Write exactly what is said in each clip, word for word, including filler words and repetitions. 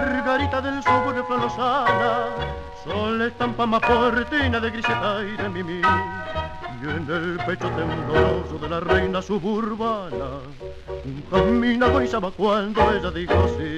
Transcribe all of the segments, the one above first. margarita del sobre lozana son la estampa más fortina de Griseta y de Mimí. Y en el pecho tembloroso de la reina suburbana un jazmín agonizaba cuando ella dijo sí.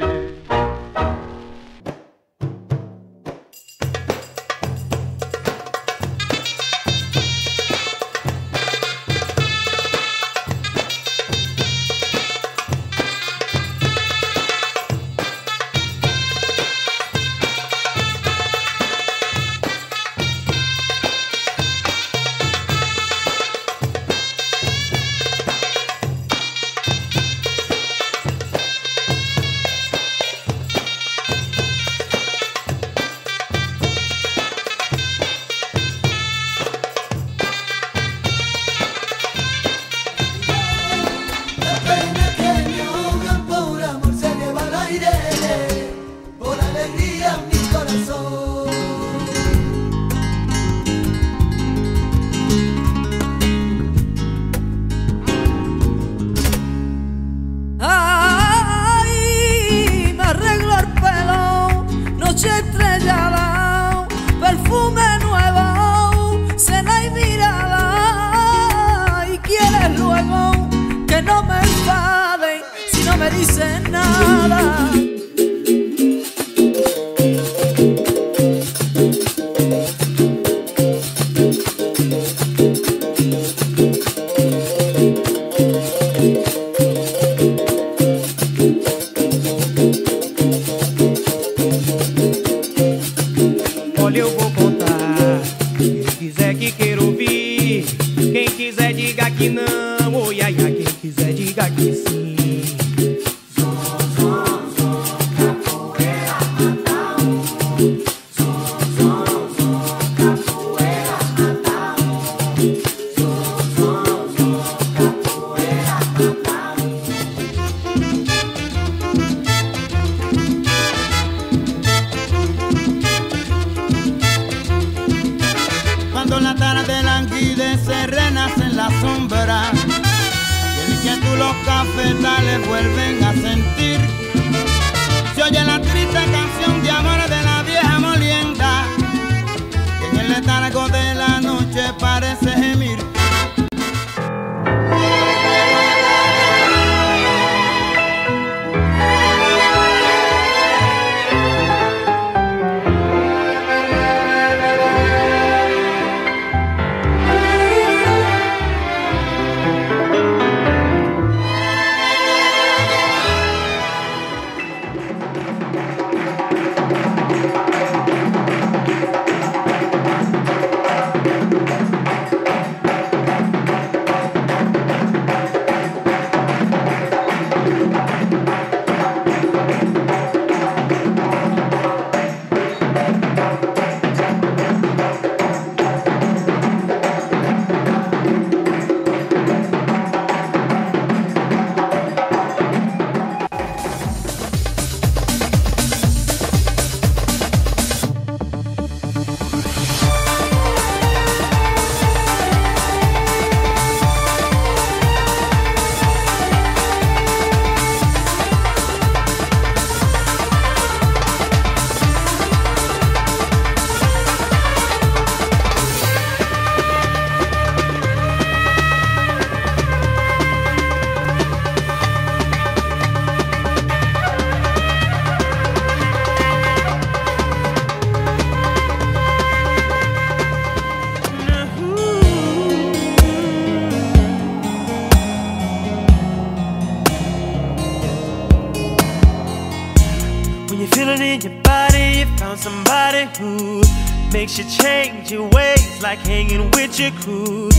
Makes you change your ways, like hanging with your crew.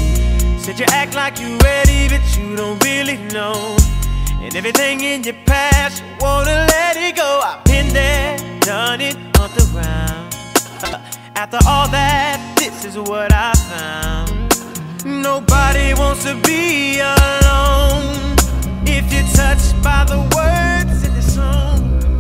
Said you act like you ready, but you don't really know. And everything in your past, you wanna let it go. I've been there, done it, on the ground. After all that, this is what I found. Nobody wants to be alone. If you're touched by the words in the song,